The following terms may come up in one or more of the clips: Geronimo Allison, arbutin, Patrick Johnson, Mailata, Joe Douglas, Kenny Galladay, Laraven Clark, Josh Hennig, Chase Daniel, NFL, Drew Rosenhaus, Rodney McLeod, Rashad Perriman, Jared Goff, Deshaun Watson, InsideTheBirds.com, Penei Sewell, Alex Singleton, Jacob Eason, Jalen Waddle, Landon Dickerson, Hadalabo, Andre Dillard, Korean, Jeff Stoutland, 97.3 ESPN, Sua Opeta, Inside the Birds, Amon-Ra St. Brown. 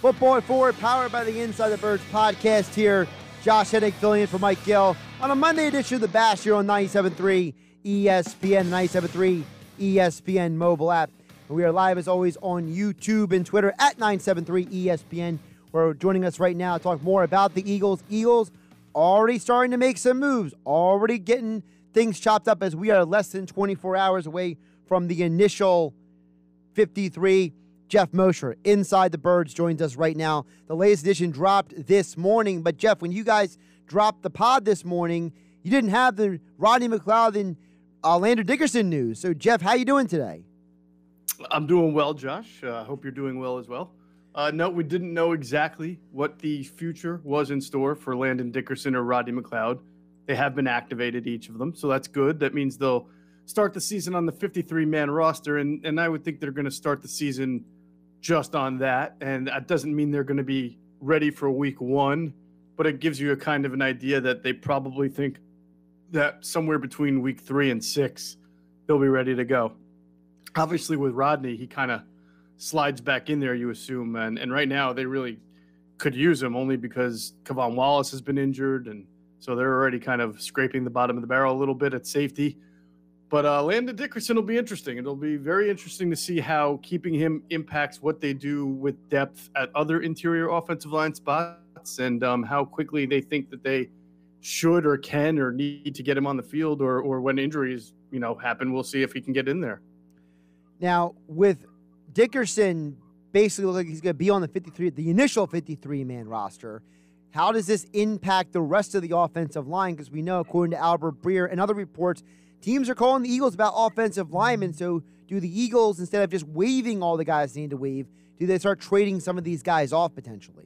Football Forward, powered by the Inside the Birds podcast here. Josh Hennig filling in for Mike Gill on a Monday edition of The Bash here on 97.3 ESPN, 97.3 ESPN mobile app. And we are live, as always, on YouTube and Twitter at 973 ESPN. We're joining us right now to talk more about the Eagles. Eagles already starting to make some moves, already getting things chopped up as we are less than 24 hours away from the initial 53. Jeff Mosher, Inside the Birds, joins us right now. The latest edition dropped this morning. But, Jeff, when you guys dropped the pod this morning, you didn't have the Rodney McLeod and Landon Dickerson news. So, Jeff, how you doing today? I'm doing well, Josh. I hope you're doing well as well. No, we didn't know exactly what the future was in store for Landon Dickerson or Rodney McLeod. They have been activated, each of them, so that's good. That means they'll start the season on the 53-man roster, and I would think they're going to start the season just on that. And that doesn't mean they're going to be ready for week one, but it gives you a kind of an idea that they probably think that somewhere between week 3 and 6, they'll be ready to go. Obviously, with Rodney, he kind of slides back in there, you assume. And right now, they really could use him only because Kevon Wallace has been injured. And so they're already kind of scraping the bottom of the barrel a little bit at safety. But Landon Dickerson will be interesting. It'll be very interesting to see how keeping him impacts what they do with depth at other interior offensive line spots and how quickly they think that they should or can or need to get him on the field or when injuries, you know, happen. We'll see if he can get in there. Now, with Dickerson basically looks like he's going to be on the 53, the initial 53-man roster, how does this impact the rest of the offensive line? Because we know, according to Albert Breer and other reports, teams are calling the Eagles about offensive linemen. So do the Eagles, instead of just waiving all the guys they need to waive, do they start trading some of these guys off potentially?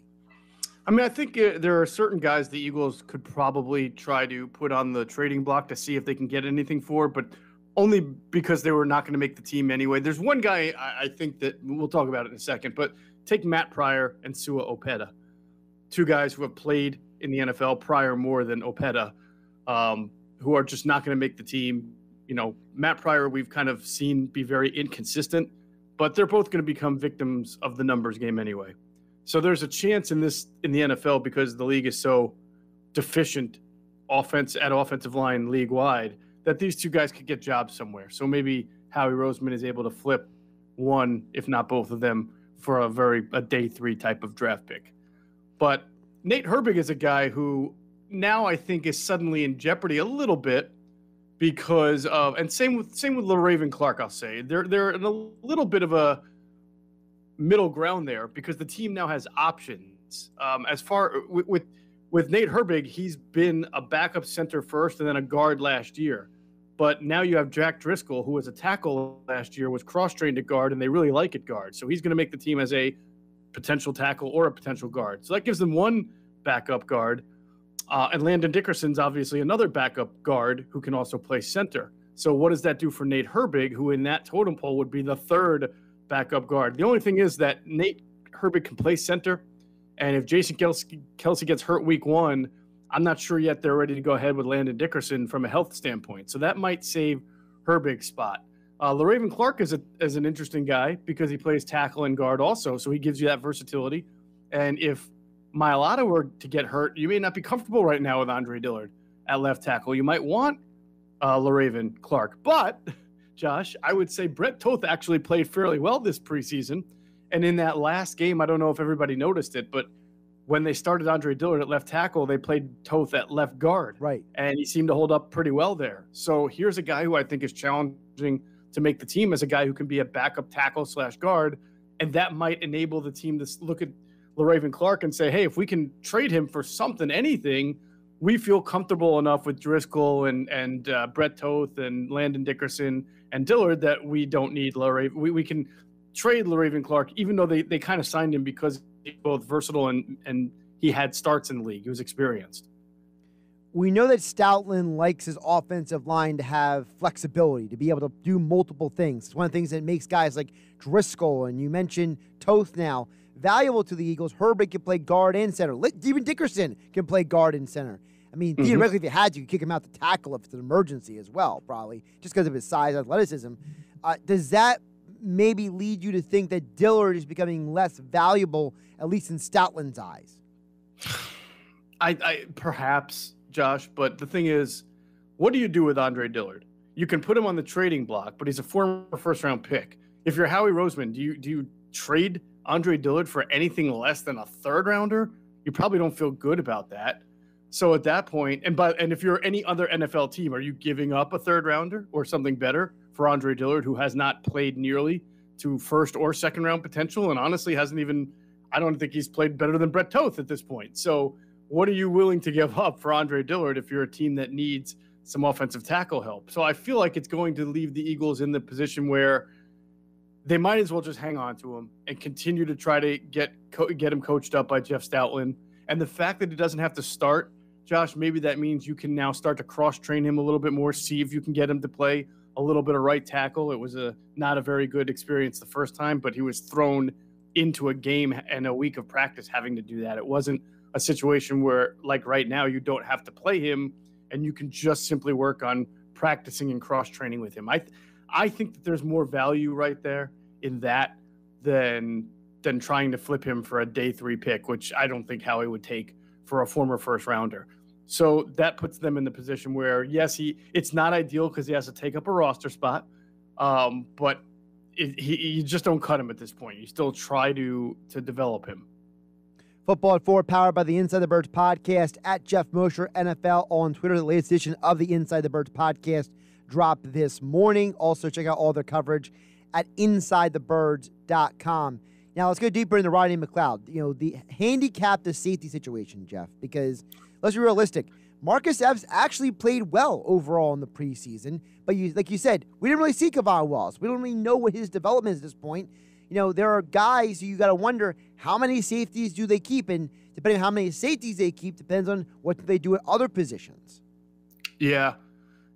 I mean, I think there are certain guys the Eagles could probably try to put on the trading block to see if they can get anything for, but only because they were not going to make the team anyway. There's one guy I think that we'll talk about it in a second, but take Matt Pryor and Sua Opeta, two guys who have played in the NFL, Pryor more than Opeta, who are just not going to make the team. You know, Matt Pryor, we've kind of seen be very inconsistent, but they're both going to become victims of the numbers game anyway. So there's a chance in the NFL because the league is so deficient at offensive line league wide that these two guys could get jobs somewhere. So maybe Howie Roseman is able to flip one, if not both of them, for a day three type of draft pick. But Nate Herbig is a guy who now I think is suddenly in jeopardy a little bit because of, and same with Laraven Clark, I'll say. They're in a little bit of a middle ground there because the team now has options. With Nate Herbig, he's been a backup center first and then a guard last year. But now you have Jack Driscoll, who was a tackle last year, was cross-trained to guard, and they really like it guard. So he's going to make the team as a potential tackle or a potential guard. So that gives them one backup guard. And Landon Dickerson's obviously another backup guard who can also play center. So what does that do for Nate Herbig, who in that totem pole would be the third backup guard? The only thing is that Nate Herbig can play center. And if Jason Kelsey gets hurt week one, I'm not sure yet they're ready to go ahead with Landon Dickerson from a health standpoint. So that might save Herbig's spot. Laraven Clark is an interesting guy because he plays tackle and guard also, so he gives you that versatility. And if Mailata were to get hurt, you may not be comfortable right now with Andre Dillard at left tackle. You might want Laraven Clark. But, Josh, I would say Brett Toth actually played fairly well this preseason. And in that last game, I don't know if everybody noticed it, but when they started Andre Dillard at left tackle, they played Toth at left guard. Right. And he seemed to hold up pretty well there. So here's a guy who I think is challenging to make the team as a guy who can be a backup tackle / guard. And that might enable the team to look at Laraven Clark and say, hey, if we can trade him for something, anything, we feel comfortable enough with Driscoll and Brett Toth and Landon Dickerson and Dillard that we don't need Laraven. We can trade Laraven Clark, even though they kind of signed him because he's both versatile and he had starts in the league. He was experienced. We know that Stoutland likes his offensive line to have flexibility, to be able to do multiple things. It's one of the things that makes guys like Driscoll, and you mentioned Toth now, valuable to the Eagles. Herbig can play guard and center. Even Dickerson can play guard and center. I mean, theoretically, if you had to, you could kick him out to tackle if it's an emergency as well, probably, just because of his size and athleticism. Does that maybe lead you to think that Dillard is becoming less valuable, at least in Stoutland's eyes? I perhaps, Josh, but the thing is, what do you do with Andre Dillard? You can put him on the trading block, but he's a former first-round pick. If you're Howie Roseman, do you trade Andre Dillard for anything less than a third-rounder? You probably don't feel good about that. So at that point, and if you're any other NFL team, are you giving up a third-rounder or something better for Andre Dillard, who has not played nearly to first- or second-round potential and honestly hasn't even – I don't think he's played better than Brett Toth at this point. So what are you willing to give up for Andre Dillard if you're a team that needs – some offensive tackle help? So I feel like it's going to leave the Eagles in the position where they might as well just hang on to him and continue to try to get him coached up by Jeff Stoutland. And the fact that he doesn't have to start, Josh, maybe that means you can now start to cross-train him a little bit more, see if you can get him to play a little bit of right tackle. It was not a very good experience the first time, but he was thrown into a game and a week of practice having to do that. It wasn't a situation where, like right now, you don't have to play him and you can just simply work on practicing and cross-training with him. I think that there's more value right there in that than trying to flip him for a day three pick, which I don't think Howie would take for a former first-rounder. So that puts them in the position where, yes, it's not ideal because he has to take up a roster spot, but you just don't cut him at this point. You still try to develop him. Football at 4, powered by the Inside the Birds podcast, at Jeff Mosher NFL on Twitter. The latest edition of the Inside the Birds podcast dropped this morning. Also, check out all their coverage at InsideTheBirds.com. Now, let's go deeper into Rodney McLeod. You know, the handicap to safety situation, Jeff, because let's be realistic. Marcus Epps actually played well overall in the preseason. But like you said, we didn't really see Kevon Wallace. We don't really know what his development is at this point. You know, there are guys who you got to wonder how many safeties do they keep, and depending on how many safeties they keep depends on what they do at other positions. Yeah,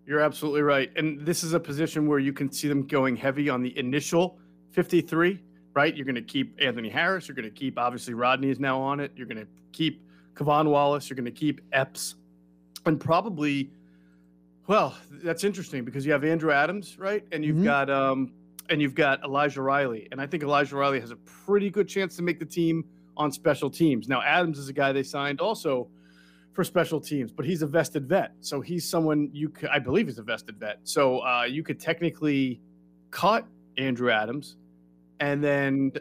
you're absolutely right. And this is a position where you can see them going heavy on the initial 53, right? You're going to keep Anthony Harris. You're going to keep, obviously, Rodney is now on it. You're going to keep Kevon Wallace. You're going to keep Epps. And probably, well, that's interesting because you have Andrew Adams, right? And you've got and you've got Elijah Riley. And I think Elijah Riley has a pretty good chance to make the team on special teams. Now, Adams is a guy they signed also for special teams, but he's a vested vet. So he's someone I believe he's a vested vet. So you could technically cut Andrew Adams and then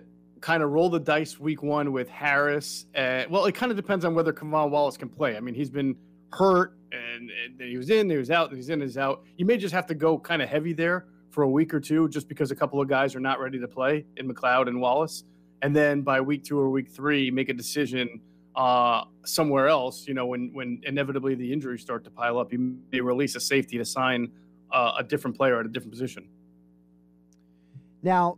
kind of roll the dice week one with Harris. Well, it kind of depends on whether Kevon Wallace can play. I mean, he's been hurt and he was in, he was out, and he's in, he's out. You may just have to go kind of heavy there for a week or two, just because a couple of guys are not ready to play in McLeod and Wallace. And then by week two or week three, make a decision somewhere else. You know, when inevitably the injuries start to pile up, you may release a safety to sign a different player at a different position. Now,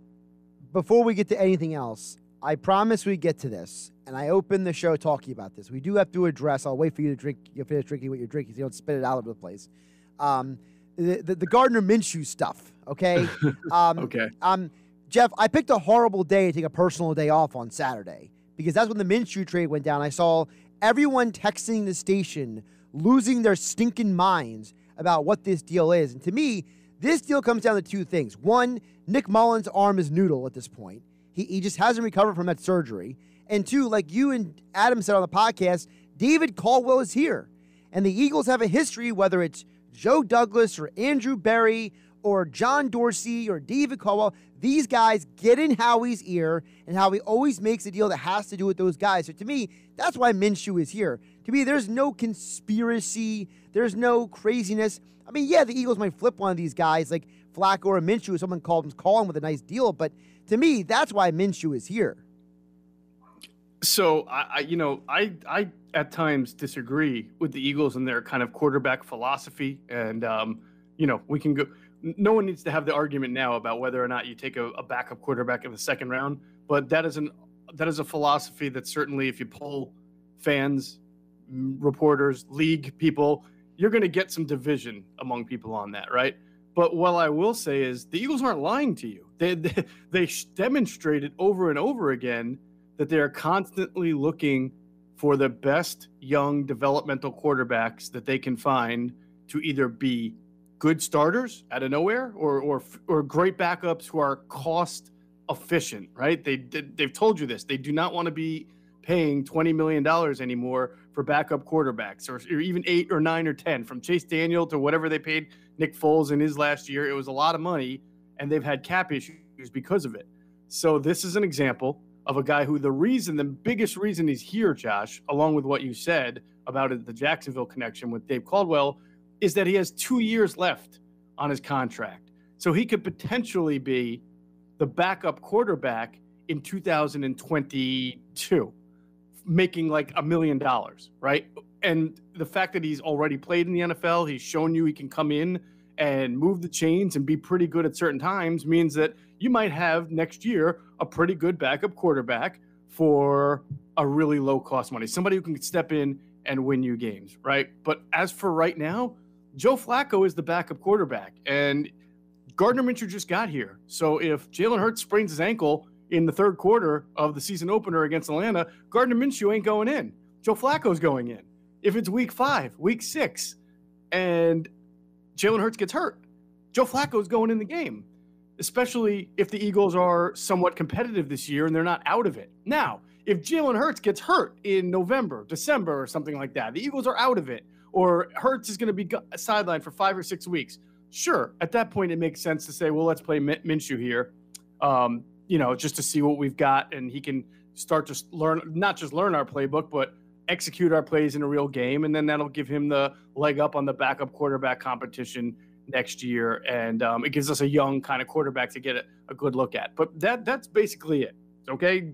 before we get to anything else, I promise we get to this. And I open the show talking about this. We do have to address, I'll wait for you to drink, you'll finish drinking what you're drinking so you don't spit it all over the place. The Gardner Minshew stuff, okay? Okay. Jeff, I picked a horrible day to take a personal day off on Saturday because that's when the Minshew trade went down. I saw everyone texting the station, losing their stinking minds about what this deal is. And to me, this deal comes down to two things. One, Nick Mullins' arm is noodle at this point. He just hasn't recovered from that surgery. And two, like you and Adam said on the podcast, David Caldwell is here. And the Eagles have a history, whether it's Joe Douglas or Andrew Berry or John Dorsey or David Caldwell, these guys get in Howie's ear, and Howie always makes a deal that has to do with those guys. So to me, that's why Minshew is here. To me, there's no conspiracy. There's no craziness. I mean, yeah, the Eagles might flip one of these guys like Flacco or Minshew. Someone called him calling with a nice deal. But to me, that's why Minshew is here. So, I at times disagree with the Eagles and their kind of quarterback philosophy. And, we can go – no one needs to have the argument now about whether or not you take a backup quarterback in the second round. But that is a philosophy that certainly if you poll fans, reporters, league people, you're going to get some division among people on that, right? But what I will say is the Eagles aren't lying to you. They demonstrated over and over again that they are constantly looking for the best young developmental quarterbacks that they can find to either be good starters out of nowhere, or great backups who are cost efficient, right? They've told you this. They do not want to be paying $20 million anymore for backup quarterbacks, or even 8 or 9 or 10, from Chase Daniel to whatever they paid Nick Foles in his last year. It was a lot of money, and they've had cap issues because of it. So this is an example of a guy who the biggest reason he's here, Josh, along with what you said about it, the Jacksonville connection with Dave Caldwell, is that he has 2 years left on his contract. So he could potentially be the backup quarterback in 2022, making like $1 million, right? And the fact that he's already played in the NFL, he's shown you he can come in and move the chains and be pretty good at certain times, means that you might have next year a pretty good backup quarterback for a really low cost money, somebody who can step in and win you games, right? But as for right now, Joe Flacco is the backup quarterback, and Gardner Minshew just got here. So if Jalen Hurts sprains his ankle in the third quarter of the season opener against Atlanta, Gardner Minshew ain't going in. Joe Flacco's going in. If it's week 5, week 6, and Jalen Hurts gets hurt, Joe Flacco's going in the game, especially if the Eagles are somewhat competitive this year and they're not out of it. Now, if Jalen Hurts gets hurt in November, December, or something like that, the Eagles are out of it, or Hurts is going to be sidelined for 5 or 6 weeks. Sure, at that point, it makes sense to say, well, let's play Minshew here, just to see what we've got, and he can start to learn, not just learn our playbook, but execute our plays in a real game, and then that'll give him the leg up on the backup quarterback competition next year, and it gives us a young kind of quarterback to get a good look at. But that's basically it, okay?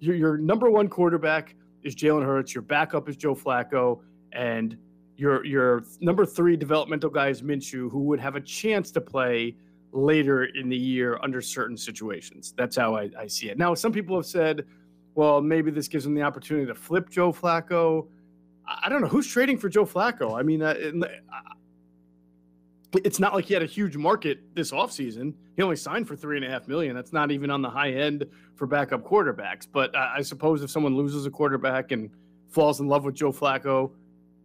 Your number one quarterback is Jalen Hurts, your backup is Joe Flacco, and your number three developmental guy is Minshew, who would have a chance to play later in the year under certain situations. That's how I see it. Now, some people have said, well, maybe this gives them the opportunity to flip Joe Flacco. I don't know. Who's trading for Joe Flacco? I mean, it's not like he had a huge market this offseason. He only signed for $3.5 million. That's not even on the high end for backup quarterbacks. But I suppose if someone loses a quarterback and falls in love with Joe Flacco,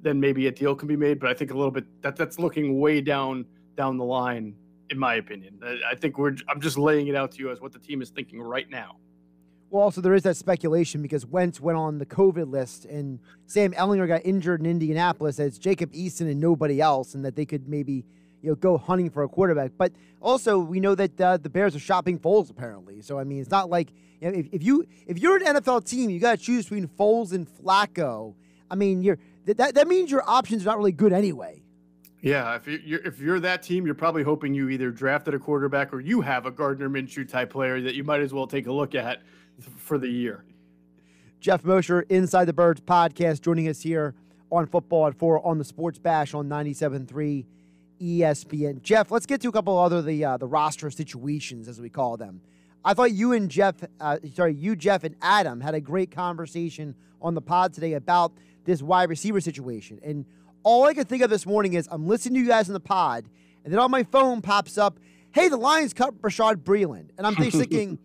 then maybe a deal can be made. But I think a little bit that's looking way down the line, in my opinion. I think I'm just laying it out to you as what the team is thinking right now. Well, also there is that speculation because Wentz went on the COVID list and Sam Ehlinger got injured in Indianapolis. It's Jacob Eason and nobody else, and that they could maybe go hunting for a quarterback. But also we know that the Bears are shopping Foles apparently. So I mean, it's not like if you're an NFL team, you got to choose between Foles and Flacco. I mean, that means your options are not really good anyway. Yeah, if you're that team, you're probably hoping you either drafted a quarterback or you have a Gardner Minshew type player that you might as well take a look at for the year. Jeff Mosher, Inside the Birds podcast, joining us here on Football at 4 on the Sports Bash on 97.3 ESPN. Jeff, let's get to a couple other the roster situations, as we call them. I thought you, Jeff, and Adam had a great conversation on the pod today about this wide receiver situation. And all I could think of this morning is I'm listening to you guys on the pod, and then on my phone pops up, hey, the Lions cut Rashad Breeland. And I'm thinking,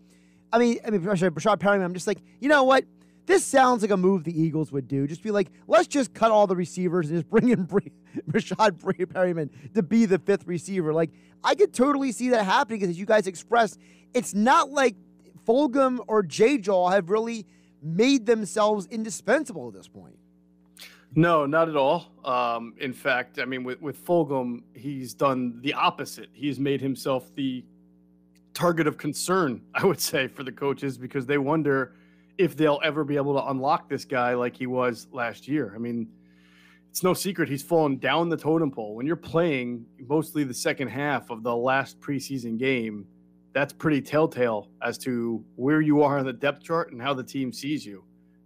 I mean, Rashad Perriman, I'm just like, you know what? This sounds like a move the Eagles would do. Just be like, let's just cut all the receivers and just bring in Rashad Perriman to be the fifth receiver. Like, I could totally see that happening because, as you guys expressed, it's not like Fulgham or J-Jaw have really made themselves indispensable at this point. No, not at all. In fact, I mean, with Fulgham, he's done the opposite. He's made himself the target of concern, I would say, for the coaches, because they wonder if they'll ever be able to unlock this guy like he was last year. I mean, it's no secret he's fallen down the totem pole. When you're playing mostly the second half of the last preseason game, that's pretty telltale as to where you are on the depth chart and how the team sees you.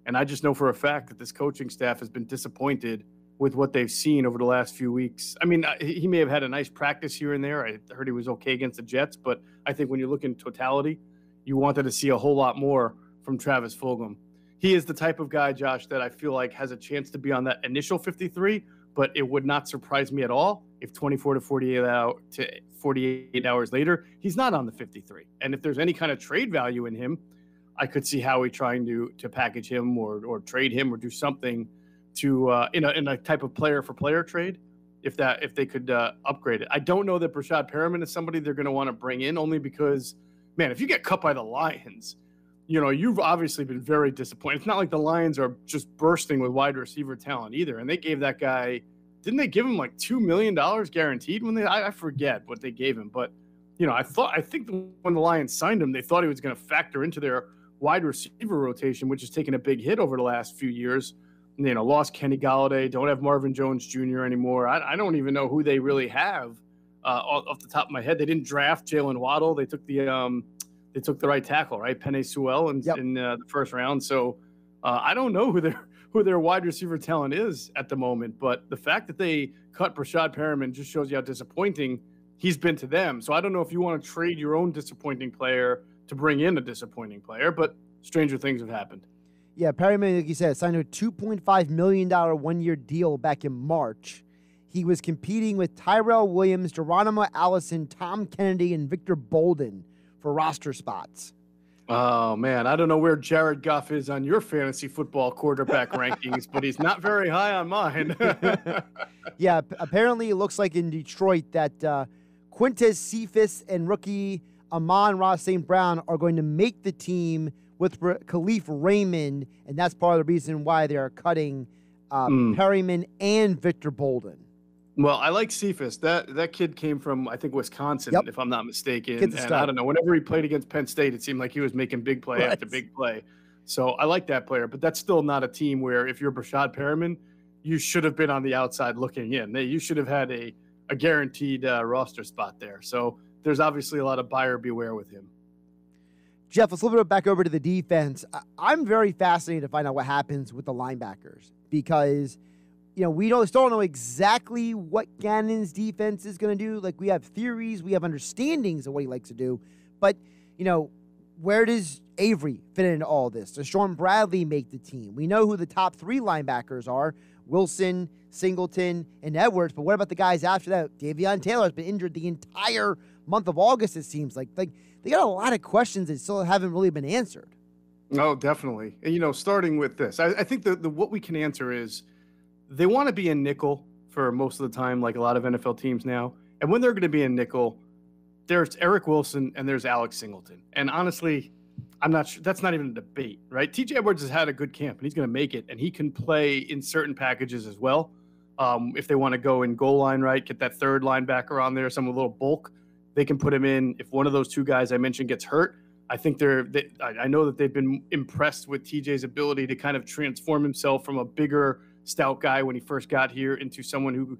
And I just know for a fact that this coaching staff has been disappointed with what they've seen over the last few weeks. I mean, he may have had a nice practice here and there. I heard he was okay against the Jets, but I think when you look in totality, you wanted to see a whole lot more from Travis Fulgham. He is the type of guy, Josh, that I feel like has a chance to be on that initial 53, but it would not surprise me at all if 24 to 48 hours later, he's not on the 53. And if there's any kind of trade value in him, I could see Howie trying to package him or trade him or do something to in a type of player for player trade if they could upgrade it. I don't know that Rashad Perriman is somebody they're going to want to bring in, only because, man, if you get cut by the Lions, you know, you've obviously been very disappointed. It's not like the Lions are just bursting with wide receiver talent either. And they gave that guy, didn't they give him like $2 million guaranteed when they, I forget what they gave him, but you know, I think when the Lions signed him, they thought he was going to factor into their wide receiver rotation, which has taken a big hit over the last few years. You know, lost Kenny Galladay, don't have Marvin Jones Jr. anymore. I don't even know who they really have off the top of my head. They didn't draft Jalen Waddle. They took the right tackle, right, Penei Sewell, in the first round. So I don't know who their wide receiver talent is at the moment. But the fact that they cut Rashad Perriman just shows you how disappointing he's been to them. So I don't know if you want to trade your own disappointing player to bring in a disappointing player, but stranger things have happened. Yeah, Perriman, like you said, signed a $2.5 million one-year deal back in March. He was competing with Tyrell Williams, Geronimo Allison, Tom Kennedy, and Victor Bolden for roster spots. Oh, man, I don't know where Jared Goff is on your fantasy football quarterback rankings, but he's not very high on mine. Yeah, apparently it looks like in Detroit that Quintez Cephus and rookie Amon-Ra St. Brown are going to make the team with Khalif Raymond, and that's part of the reason why they are cutting Perriman and Victor Bolden. Well, I like Cephus. That kid came from, I think, Wisconsin, if I'm not mistaken. And I don't know, whenever he played against Penn State, it seemed like he was making big play after big play. So I like that player, but that's still not a team where if you're Rashad Perriman, you should have been on the outside looking in. You should have had a guaranteed roster spot there. So there's obviously a lot of buyer beware with him. Jeff, let's flip it back over to the defense. I'm very fascinated to find out what happens with the linebackers because, you know, we still don't know exactly what Gannon's defense is going to do. Like, we have theories, we have understandings of what he likes to do. But, you know, where does Avery fit into all this? Does Sean Bradley make the team? We know who the top three linebackers are, Wilson, Singleton, and Edwards. But what about the guys after that? Davion Taylor has been injured the entire month of August, it seems like. They got a lot of questions that still haven't really been answered. Oh, definitely. And, you know, starting with this, I think the what we can answer is they want to be in nickel for most of the time, like a lot of NFL teams now. And when they're going to be in nickel, there's Eric Wilson and there's Alex Singleton. And honestly, I'm not sure. That's not even a debate, right? TJ Edwards has had a good camp, and he's going to make it. And he can play in certain packages as well. If they want to go in goal line, right, get that third linebacker on there, some little bulk. They can put him in. If one of those two guys I mentioned gets hurt, I think I know that they've been impressed with TJ's ability to kind of transform himself from a bigger, stout guy when he first got here into someone who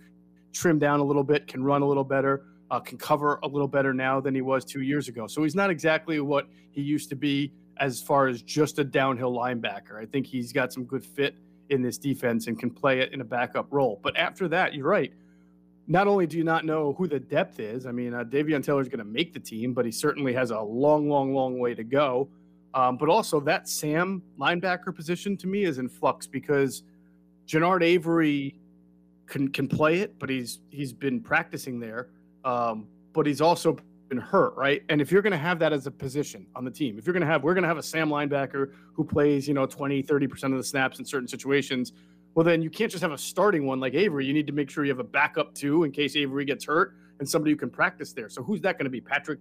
trimmed down a little bit, can run a little better, can cover a little better now than he was 2 years ago. So he's not exactly what he used to be as far as just a downhill linebacker. I think he's got some good fit in this defense and can play it in a backup role. But after that, you're right. Not only do you not know who the depth is, I mean, Davion Taylor is going to make the team, but he certainly has a long, long, long way to go. But also that Sam linebacker position to me is in flux because Jannard Avery can play it, but he's been practicing there, but he's also been hurt, right? And if you're going to have that as a position on the team, if you're going to have, we're going to have a Sam linebacker who plays, you know, 20, 30% of the snaps in certain situations. Well, then you can't just have a starting one like Avery. You need to make sure you have a backup, too, in case Avery gets hurt and somebody who can practice there. So who's that going to be? Patrick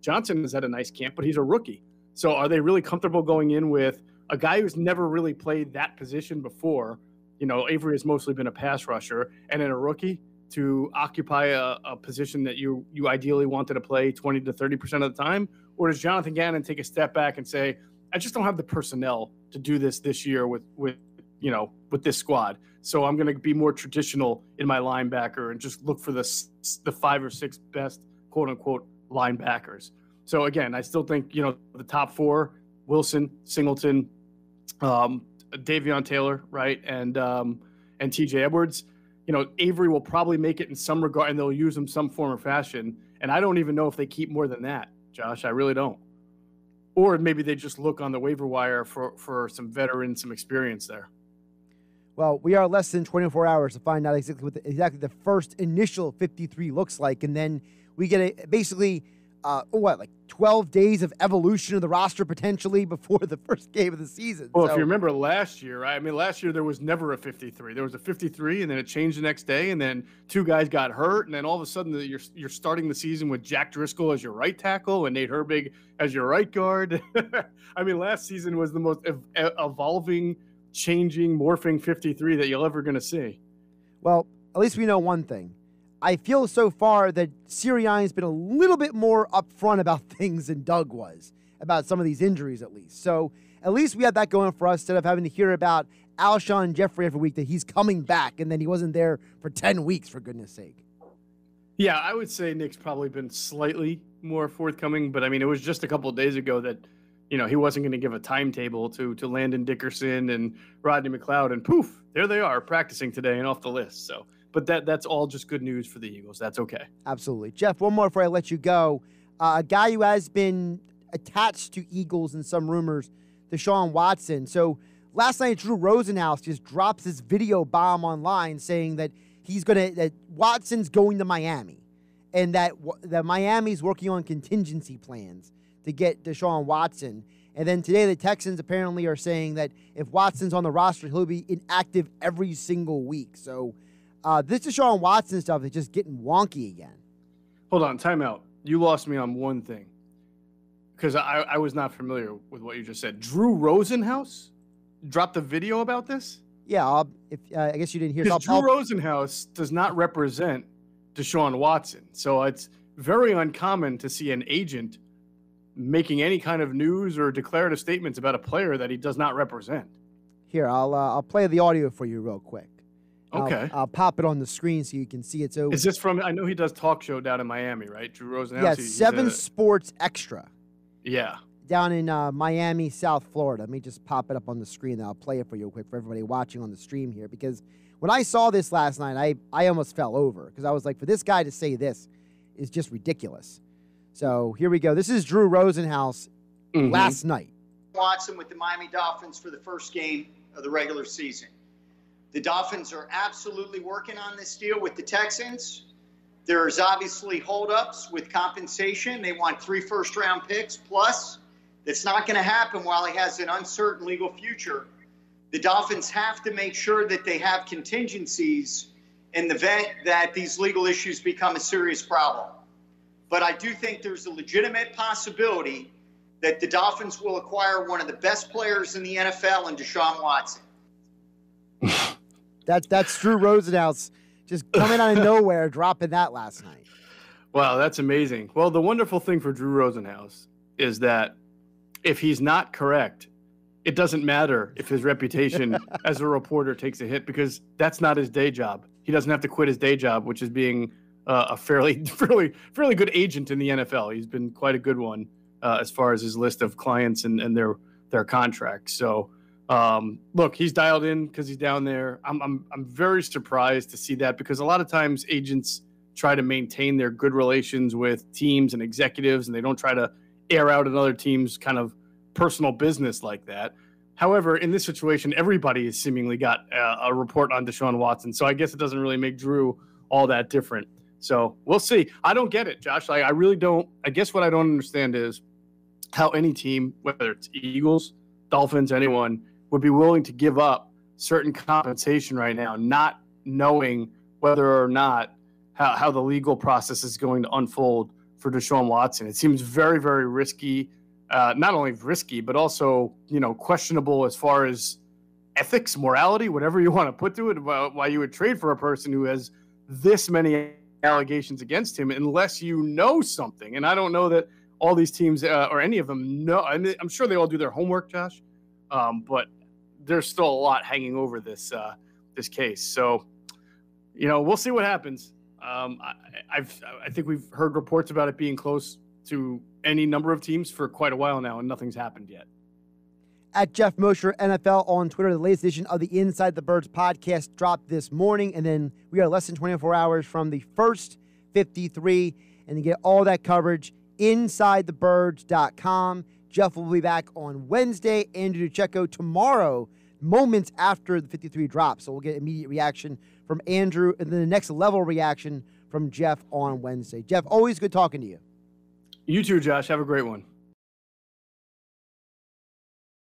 Johnson has had a nice camp, but he's a rookie. So are they really comfortable going in with a guy who's never really played that position before? You know, Avery has mostly been a pass rusher, and then a rookie to occupy a position that you ideally wanted to play 20 to 30% of the time? Or does Jonathan Gannon take a step back and say, I just don't have the personnel to do this year with this squad. So I'm going to be more traditional in my linebacker and just look for the five or six best quote unquote linebackers. So again, I still think, you know, the top four, Wilson, Singleton, Davion Taylor, right. And TJ Edwards, you know, Avery will probably make it in some regard and they'll use him some form or fashion. And I don't even know if they keep more than that, Josh. I really don't. Or maybe they just look on the waiver wire for some veterans, some experience there. Well, we are less than 24 hours to find out exactly what the first initial 53 looks like, and then we get basically like 12 days of evolution of the roster potentially before the first game of the season. Well, so, if you remember last year, right? I mean, last year there was never a 53. There was a 53, and then it changed the next day, and then two guys got hurt, and then all of a sudden you're starting the season with Jack Driscoll as your right tackle and Nate Herbig as your right guard. I mean, last season was the most evolving, changing, morphing 53 that you're ever going to see. Well, at least we know one thing. I feel so far that Sirianni's been a little bit more upfront about things than Doug was, about some of these injuries at least. So at least we had that going for us instead of having to hear about Alshon Jeffrey every week that he's coming back and then he wasn't there for 10 weeks, for goodness sake. Yeah, I would say Nick's probably been slightly more forthcoming, but I mean, it was just a couple of days ago that, you know, he wasn't going to give a timetable to Landon Dickerson and Rodney McLeod, and poof, there they are practicing today and off the list. So, but that's all just good news for the Eagles. That's okay. Absolutely. Jeff, one more before I let you go. A guy who has been attached to Eagles in some rumors, Deshaun Watson. So last night, Drew Rosenhaus just drops this video bomb online saying that that Watson's going to Miami and that Miami's working on contingency plans to get Deshaun Watson. And then today the Texans apparently are saying that if Watson's on the roster, he'll be inactive every single week. So this Deshaun Watson stuff is just getting wonky again. Hold on, time out. You lost me on one thing because I was not familiar with what you just said. Drew Rosenhaus dropped a video about this? Yeah, I guess you didn't hear. Because Drew Rosenhaus does not represent Deshaun Watson. So it's very uncommon to see an agent making any kind of news or declarative statements about a player that he does not represent. Here, I'll play the audio for you real quick. Okay. I'll pop it on the screen so you can see it's over. Is this from, I know he does talk show down in Miami, right? Drew Rosenhaus? Yeah, Seven Sports Extra. Yeah. Down in Miami, South Florida. Let me just pop it up on the screen. I'll play it for you real quick for everybody watching on the stream here. Because when I saw this last night, I almost fell over. Because I was like, for this guy to say this is just ridiculous. So here we go. This is Drew Rosenhaus last night. Watson with the Miami Dolphins for the first game of the regular season. The Dolphins are absolutely working on this deal with the Texans. There's obviously holdups with compensation. They want 3 first-round picks, plus that's not going to happen while he has an uncertain legal future. The Dolphins have to make sure that they have contingencies in the event that these legal issues become a serious problem. But I do think there's a legitimate possibility that the Dolphins will acquire one of the best players in the NFL in Deshaun Watson. That's Drew Rosenhaus just coming out of nowhere, dropping that last night. Wow, that's amazing. Well, the wonderful thing for Drew Rosenhaus is that if he's not correct, it doesn't matter if his reputation as a reporter takes a hit because that's not his day job. He doesn't have to quit his day job, which is being a fairly good agent in the NFL. He's been quite a good one as far as his list of clients and their contracts. So. Look, he's dialed in because he's down there. I'm very surprised to see that because a lot of times agents try to maintain their good relations with teams and executives, and they don't try to air out another team's kind of personal business like that. However, in this situation, everybody has seemingly got a report on Deshaun Watson, so I guess it doesn't really make Drew all that different. So we'll see. I don't get it, Josh. I really don't. I guess what I don't understand is how any team, whether it's Eagles, Dolphins, anyone, would be willing to give up certain compensation right now, not knowing whether or not how the legal process is going to unfold for Deshaun Watson. It seems very, very risky, not only risky, but also, you know, questionable as far as ethics, morality, whatever you want to put to it, why you would trade for a person who has this many allegations against him unless you know something. And I don't know that all these teams or any of them know. I mean, I'm sure they all do their homework, Josh, but there's still a lot hanging over this this case. So, you know, we'll see what happens. I think we've heard reports about it being close to any number of teams for quite a while now, and nothing's happened yet. At Jeff Mosher NFL on Twitter, the latest edition of the Inside the Birds podcast dropped this morning, and then we are less than 24 hours from the first 53, and you get all that coverage InsideTheBirds.com. Jeff will be back on Wednesday. Andrew Duchecko tomorrow, moments after the 53 drops. So we'll get immediate reaction from Andrew and then the next level reaction from Jeff on Wednesday. Jeff, always good talking to you. You too, Josh. Have a great one.